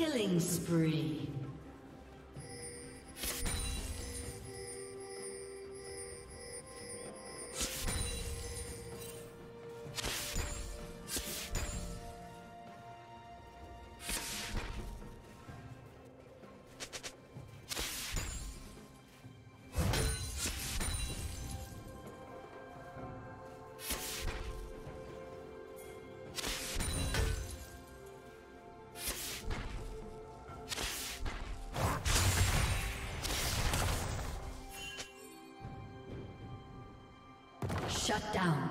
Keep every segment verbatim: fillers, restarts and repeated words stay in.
Killing spree. Shut down.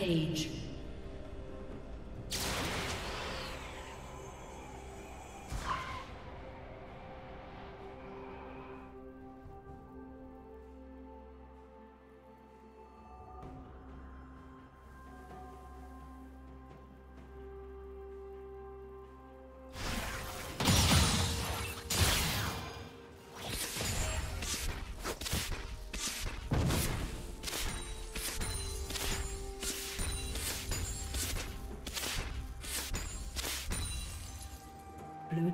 Rampage. Blue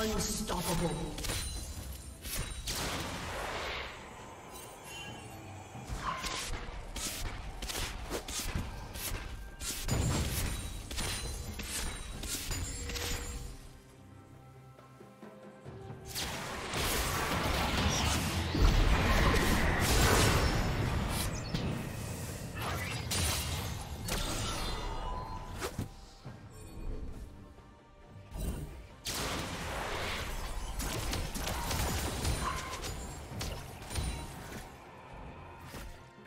Unstoppable.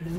Blue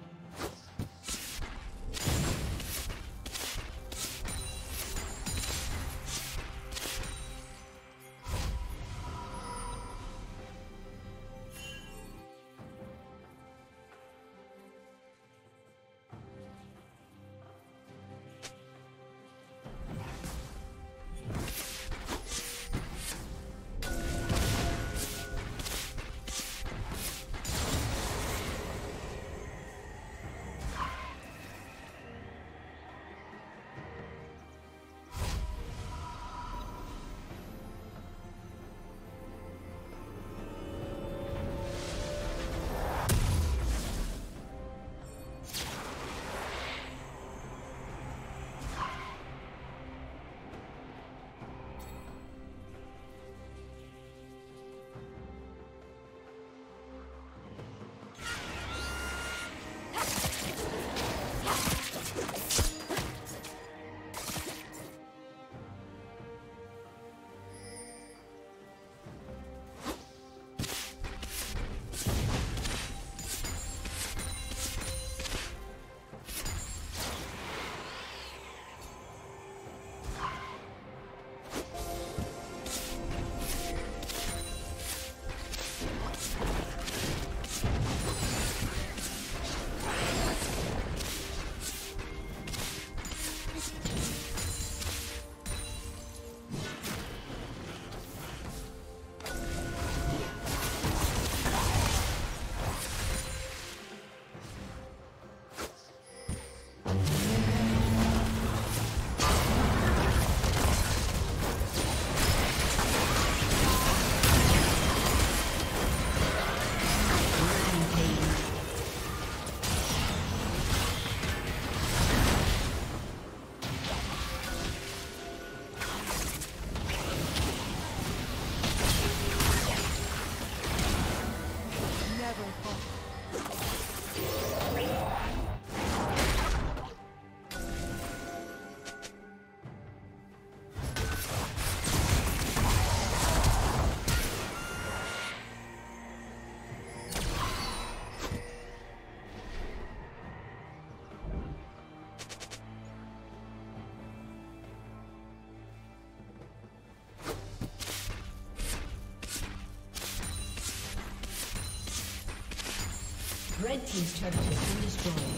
Red team's turret has been destroyed.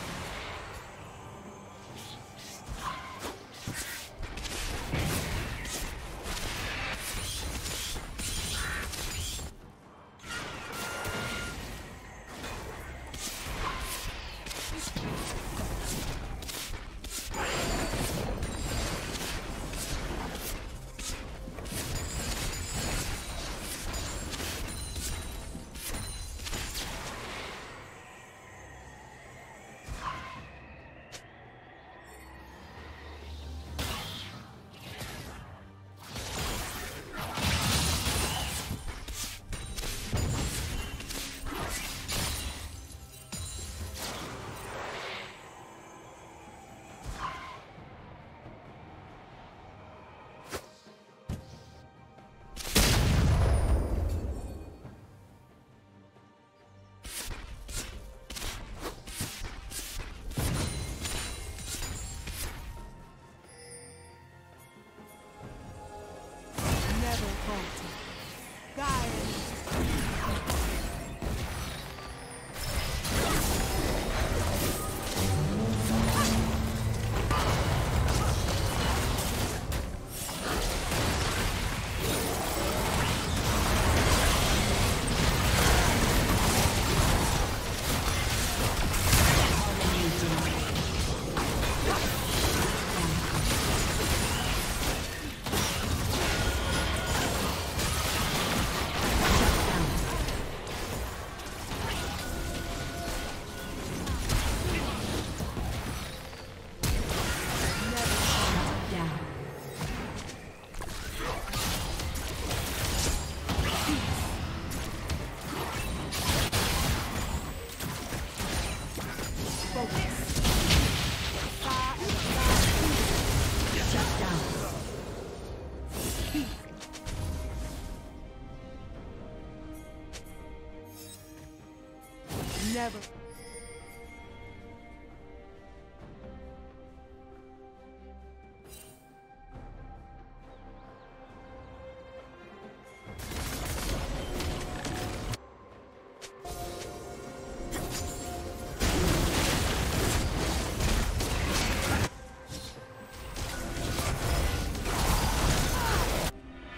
Never.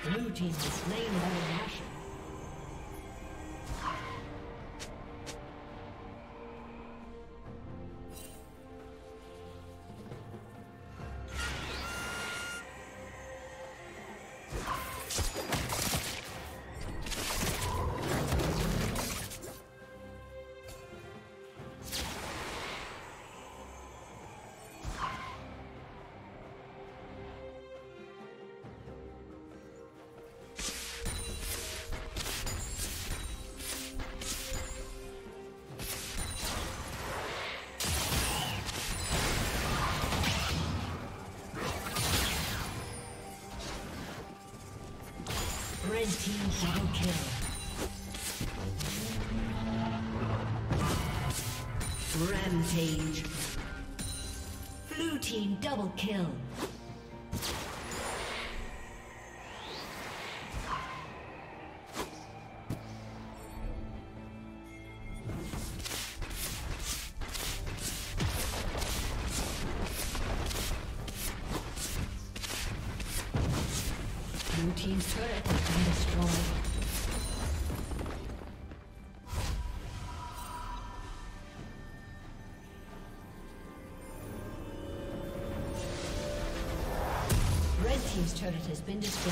Blue team is slain by Nashor. Red team double kill. Rampage. Blue team double kill. Team's turret has been destroyed. Red team's turret has been destroyed.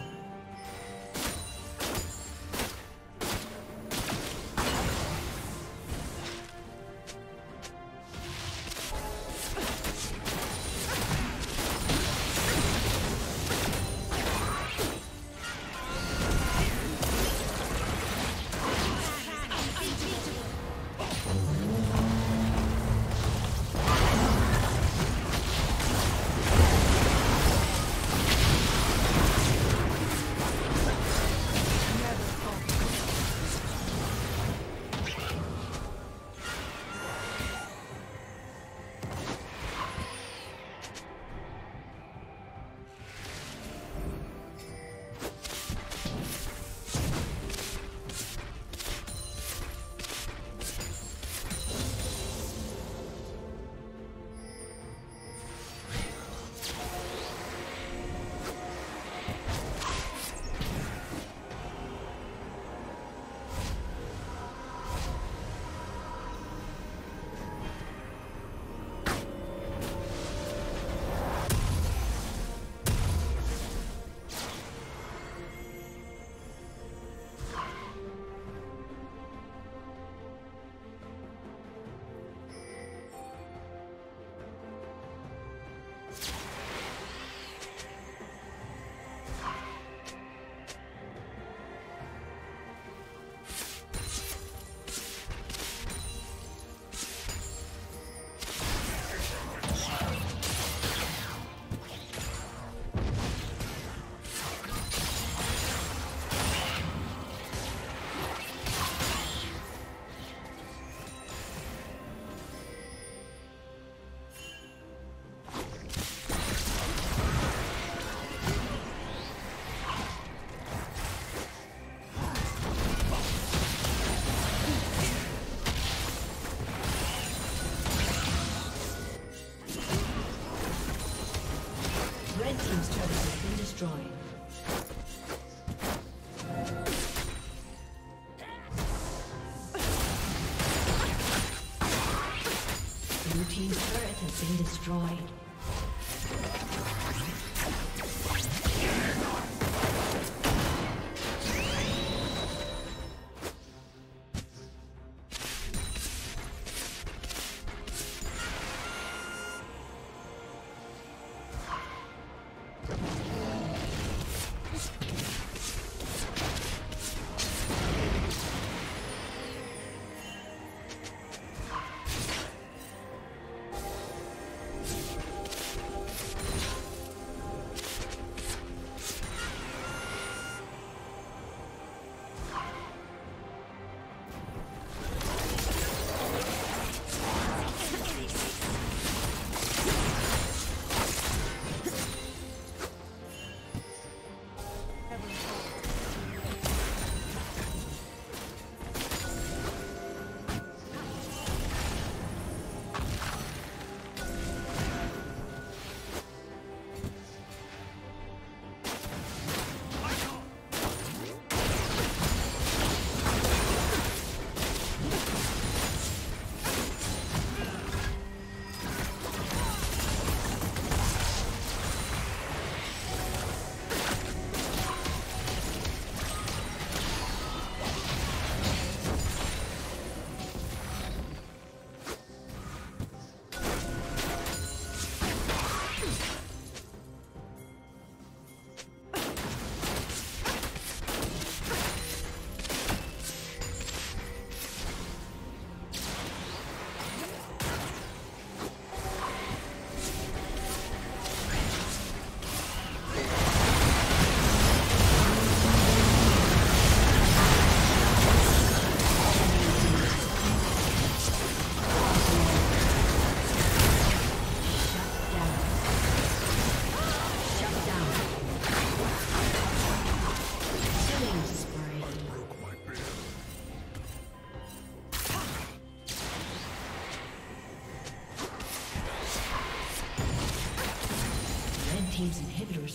Destroyed. Blue team's turret has been destroyed.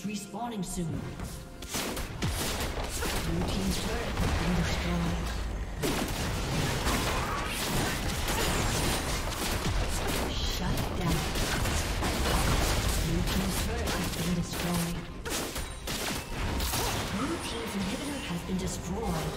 Respawning soon. Blue team's turret has been destroyed. Shut down. Blue team's turret has been destroyed. inhibitor has been destroyed.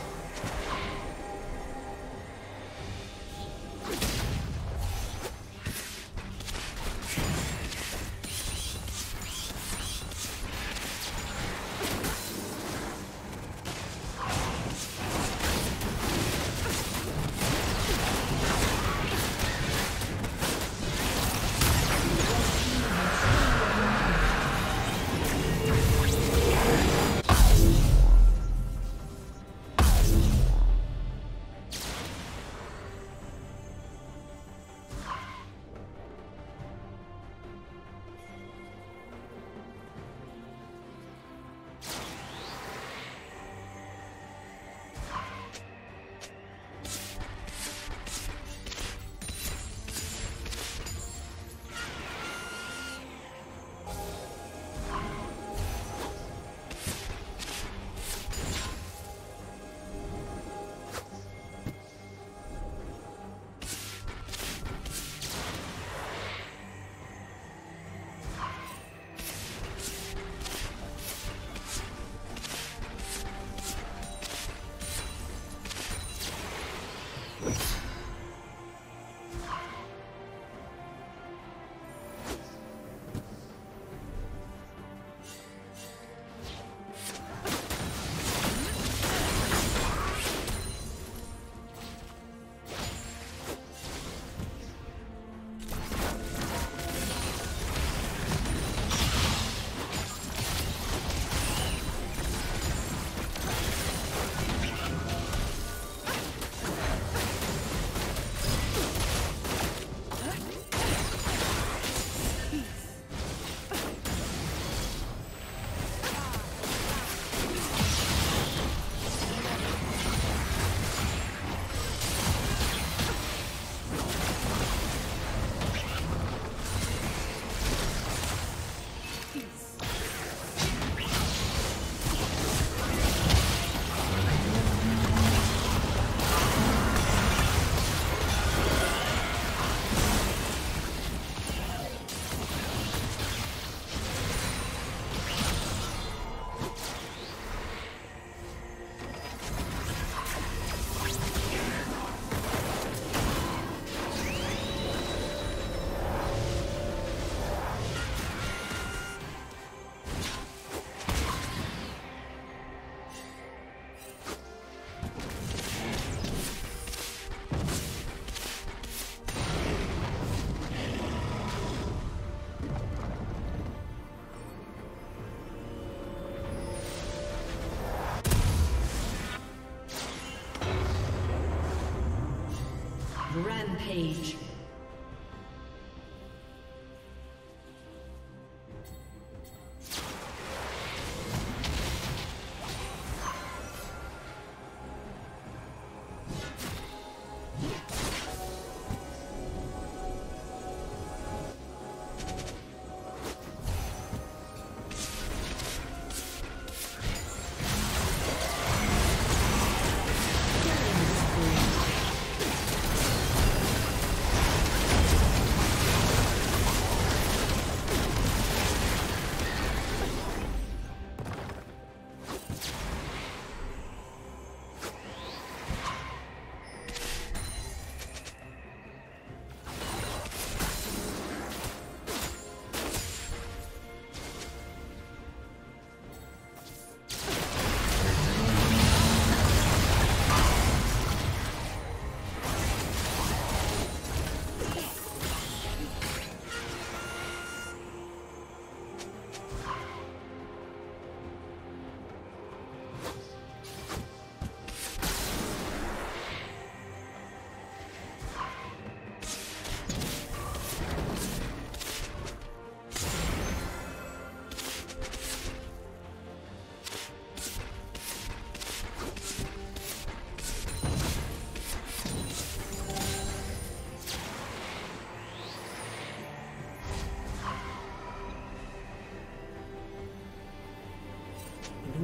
Page.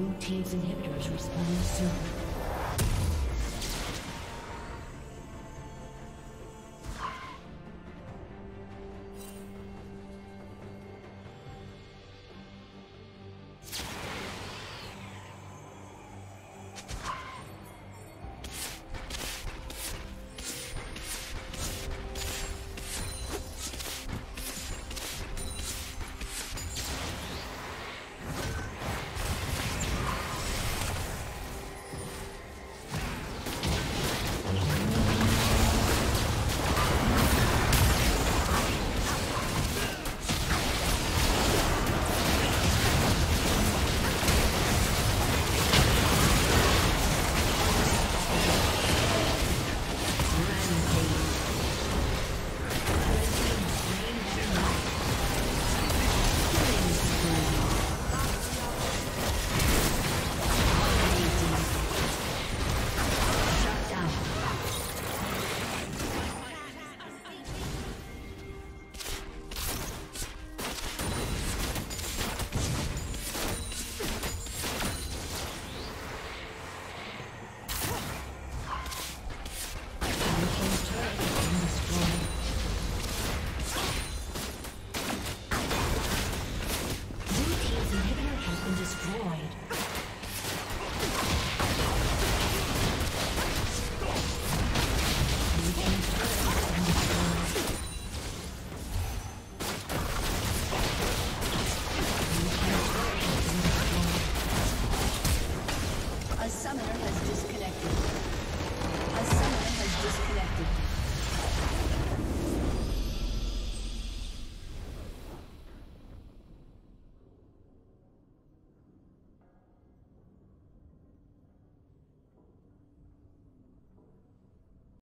Blue team's inhibitors responding soon.